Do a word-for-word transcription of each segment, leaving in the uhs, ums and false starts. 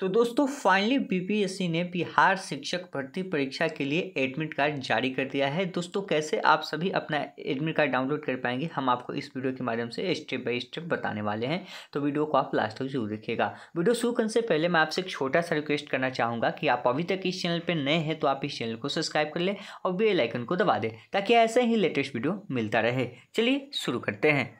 तो दोस्तों finally BPSC ने बिहार शिक्षक भर्ती परीक्षा के लिए एडमिट कार्ड जारी कर दिया है। दोस्तों कैसे आप सभी अपना एडमिट कार्ड डाउनलोड कर पाएंगे, हम आपको इस वीडियो के माध्यम से स्टेप बाय स्टेप बताने वाले हैं, तो वीडियो को आप लास्ट तक जरूर देखिएगा। वीडियो शुरू करने से पहले मैं आपसे एक छोटा सा रिक्वेस्ट करना चाहूँगा कि आप अभी तक इस चैनल पर नए हैं तो आप इस चैनल को सब्सक्राइब कर लें और बेल आइकन को दबा दें ताकि ऐसे ही लेटेस्ट वीडियो मिलता रहे। चलिए शुरू करते हैं।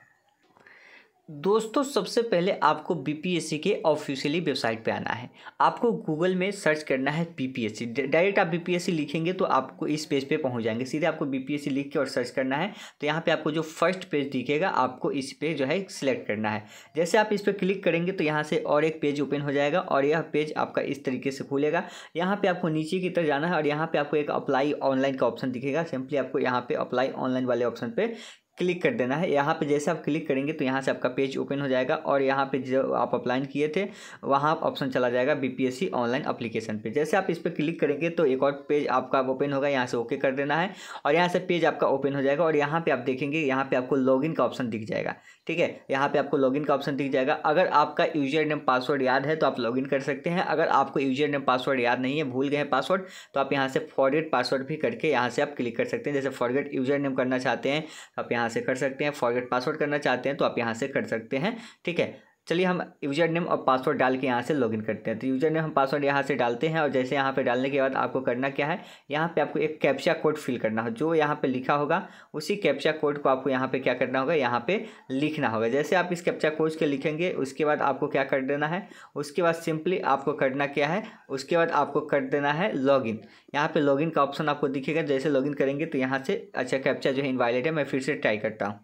दोस्तों सबसे पहले आपको बीपीएससी के ऑफिशियली वेबसाइट पे आना है, आपको गूगल में सर्च करना है बीपीएससी। डायरेक्ट आप बीपीएससी लिखेंगे तो आपको इस पेज पे पहुंच जाएंगे, सीधे आपको बीपीएससी लिख के और सर्च करना है। तो यहाँ पे आपको जो फर्स्ट पेज दिखेगा आपको इस पे जो है सिलेक्ट करना है। जैसे आप इस पर क्लिक करेंगे तो यहाँ से और एक पेज ओपन हो जाएगा और यह पेज आपका इस तरीके से खुलेगा। यहाँ पर आपको नीचे की तरफ जाना है और यहाँ पर आपको एक अप्लाई ऑनलाइन का ऑप्शन दिखेगा। सिंपली आपको यहाँ पर अप्लाई ऑनलाइन वाले ऑप्शन पर क्लिक कर देना है। यहाँ पे जैसे आप क्लिक करेंगे तो यहाँ से आपका पेज ओपन हो जाएगा और यहाँ पे जो आप अप्लाई किए थे वहाँ ऑप्शन चला जाएगा बीपीएससी ऑनलाइन एप्लीकेशन पे। जैसे आप इस पर क्लिक करेंगे तो एक और पेज आपका ओपन होगा, यहाँ से ओके कर देना है और यहाँ से पेज आपका ओपन हो जाएगा और यहाँ पर आप देखेंगे यहाँ पर आपको लॉगिन का ऑप्शन दिख जाएगा। ठीक है, यहाँ पर आपको लॉगिन का ऑप्शन दिख जाएगा। अगर आपका यूजर नेम पासवर्ड याद है तो आप लॉगिन कर सकते हैं, अगर आपको यूजर नेम पासवर्ड याद नहीं है, भूल गए हैं पासवर्ड, तो आप यहाँ से फॉरगेट पासवर्ड भी करके यहाँ से आप क्लिक कर सकते हैं। जैसे फॉरगेट यूजर नेम करना चाहते हैं आप यहाँ से कर सकते हैं, फॉरगेट पासवर्ड करना चाहते हैं तो आप यहाँ से कर सकते हैं। ठीक है, चलिए हम यूजर नेम और पासवर्ड डाल के यहाँ से लॉगिन करते हैं। तो यूजर नेम हम पासवर्ड यहाँ से डालते हैं और जैसे यहाँ पे डालने के बाद आपको करना क्या है, यहाँ पे आपको एक कैप्चा कोड फिल करना हो, जो यहाँ पे लिखा होगा उसी कैप्चा कोड को आपको यहाँ पे क्या करना होगा, यहाँ पे लिखना होगा। जैसे आप इस कैप्चा कोड के लिखेंगे उसके बाद आपको क्या कर देना है, उसके बाद सिंपली आपको करना क्या है, उसके बाद आपको कर देना है लॉगिन। यहाँ पर लॉगिन का ऑप्शन आपको दिखेगा, जैसे लॉगिन करेंगे तो यहाँ से अच्छा कैप्चा जो है इनवैलिड है, मैं फिर से ट्राई करता हूँ।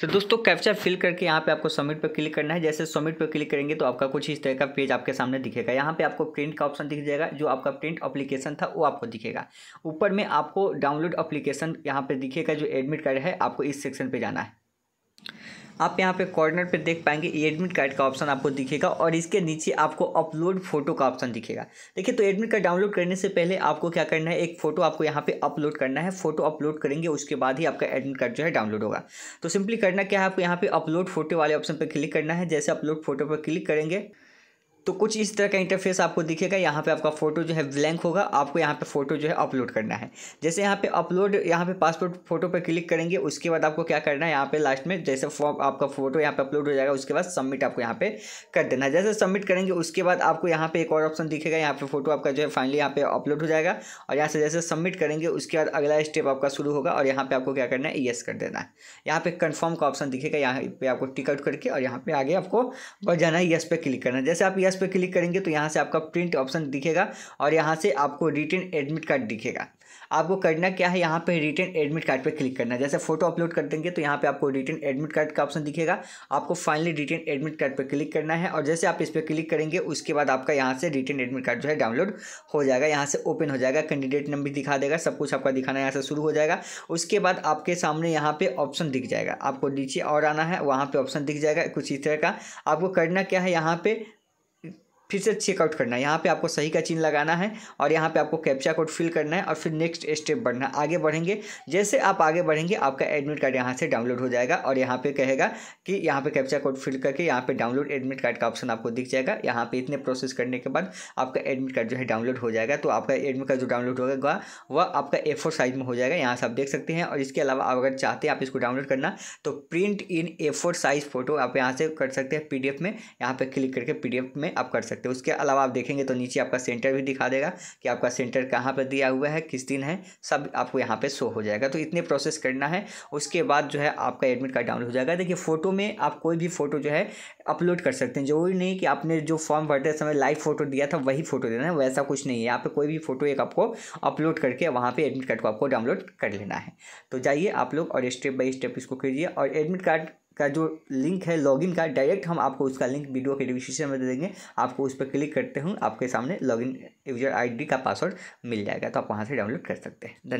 तो दोस्तों कैप्चा फिल करके यहाँ पे आपको सबमिट पर क्लिक करना है। जैसे सबमिट पर क्लिक करेंगे तो आपका कुछ इस तरह का पेज आपके सामने दिखेगा। यहाँ पे आपको प्रिंट का ऑप्शन दिख जाएगा, जो आपका प्रिंट एप्लीकेशन था वो आपको दिखेगा। ऊपर में आपको डाउनलोड एप्लीकेशन यहाँ पे दिखेगा, जो एडमिट कार्ड है आपको इस सेक्शन पर जाना है। आप यहाँ पे कॉर्नर पे देख पाएंगे एडमिट कार्ड का ऑप्शन आपको दिखेगा और इसके नीचे आपको अपलोड फोटो का ऑप्शन दिखेगा। देखिए, तो एडमिट कार्ड डाउनलोड करने से पहले आपको क्या करना है, एक फ़ोटो आपको यहाँ पे अपलोड करना है। फोटो अपलोड करेंगे उसके बाद ही आपका एडमिट कार्ड जो है डाउनलोड होगा। तो सिंपली करना क्या है, आपको यहाँ पे अपलोड फोटो वाले ऑप्शन पर क्लिक करना है। जैसे अपलोड फोटो पर क्लिक करेंगे तो कुछ इस तरह का इंटरफेस आपको दिखेगा। यहाँ पे आपका फोटो जो है ब्लैंक होगा, आपको यहाँ पे फोटो जो है अपलोड करना है। जैसे यहाँ पे अपलोड यहाँ पे पासपोर्ट फोटो पे क्लिक करेंगे उसके बाद आपको क्या करना है, यहाँ पे लास्ट में जैसे फॉर्म आपका फोटो यहाँ पे अपलोड हो जाएगा उसके बाद सबमिट आपको यहाँ पे कर देना है। जैसे सबमिट करेंगे उसके बाद आपको यहाँ पे एक और ऑप्शन दिखेगा, यहाँ पे फोटो आपका जो है फाइनली यहाँ पे अपलोड हो जाएगा और यहाँ से जैसे सबमिट करेंगे उसके बाद अगला स्टेप आपका शुरू होगा और यहाँ पे आपको क्या करना है, येस कर देना है। यहाँ पे कन्फर्म का ऑप्शन दिखेगा, यहाँ पे आपको टिकट करके और यहाँ पे आगे आपको बस जाना है, येस पे क्लिक करना है। जैसे आप येस पे क्लिक करेंगे तो यहाँ से आपका प्रिंट ऑप्शन दिखेगा और यहाँ से आपको रिटर्न एडमिट कार्ड दिखेगा। आपको करना क्या है, यहाँ पे रिटर्न एडमिट कार्ड पे क्लिक करना है। जैसे फोटो अपलोड कर देंगे तो यहाँ पे आपको रिटर्न एडमिट कार्ड का ऑप्शन दिखेगा, आपको फाइनली रिटर्न एडमिट कार्ड पे क्लिक करना है और जैसे आप इस पर क्लिक करेंगे उसके बाद आपका यहाँ से रिटर्न एडमिट कार्ड जो है डाउनलोड हो जाएगा। यहाँ से ओपन हो जाएगा, कैंडिडेट नेम भी दिखा देगा, सब कुछ आपका दिखाना यहाँ से शुरू हो जाएगा। उसके बाद आपके सामने यहाँ पर ऑप्शन दिख जाएगा, आपको नीचे और आना है, वहाँ पर ऑप्शन दिख जाएगा कुछ इस तरह का। आपको करना क्या है, यहाँ पर फिर से चेकआउट करना है, यहाँ पे आपको सही का चिन्ह लगाना है और यहाँ पे आपको कैप्चा कोड फिल करना है और फिर नेक्स्ट स्टेप बढ़ना है। आगे बढ़ेंगे, जैसे आप आगे बढ़ेंगे आपका एडमिट कार्ड यहाँ से डाउनलोड हो जाएगा और यहाँ पे कहेगा कि यहाँ पे कैप्चा कोड फिल करके यहाँ पे डाउनलोड एडमिट कार्ड का ऑप्शन आपको दिख जाएगा। यहाँ पर इतने प्रोसेस करने के बाद आपका एडमिट कार्ड जो है डाउनलोड हो जाएगा। तो आपका एडमिट कार्ड जो डाउनलोड होगा वह आपका ए फोर साइज़ में हो जाएगा, यहाँ से आप देख सकते हैं। और इसके अलावा अगर चाहते हैं आप इसको डाउनलोड करना तो print in A four size photo आप यहाँ से कर सकते हैं, पी डी एफ में यहाँ पर क्लिक करके पी डी एफ में आप कर सकते हैं। उसके अलावा आप देखेंगे तो नीचे आपका सेंटर भी दिखा देगा कि आपका सेंटर कहाँ पर दिया हुआ है, किस दिन है, सब आपको यहाँ पे शो हो जाएगा। तो इतने प्रोसेस करना है, उसके बाद जो है आपका एडमिट कार्ड डाउनलोड हो जाएगा। देखिए, फोटो में आप कोई भी फोटो जो है अपलोड कर सकते हैं, जरूरी नहीं कि आपने जो फॉर्म भरते समय लाइव फोटो दिया था वही फोटो देना है, वैसा कुछ नहीं है। यहाँ पर कोई भी फोटो एक आपको अपलोड करके वहाँ पर एडमिट कार्ड को आपको डाउनलोड कर लेना है। तो जाइए आप लोग और स्टेप बाई स्टेप इसको कीजिए और एडमिट कार्ड का जो लिंक है लॉगिन का, डायरेक्ट हम आपको उसका लिंक वीडियो के डिस्क्रिप्शन में दे देंगे। आपको उस पर क्लिक करते हुए आपके सामने लॉगिन यूजर आईडी का पासवर्ड मिल जाएगा, तो आप वहाँ से डाउनलोड कर सकते हैं। धन्यवाद।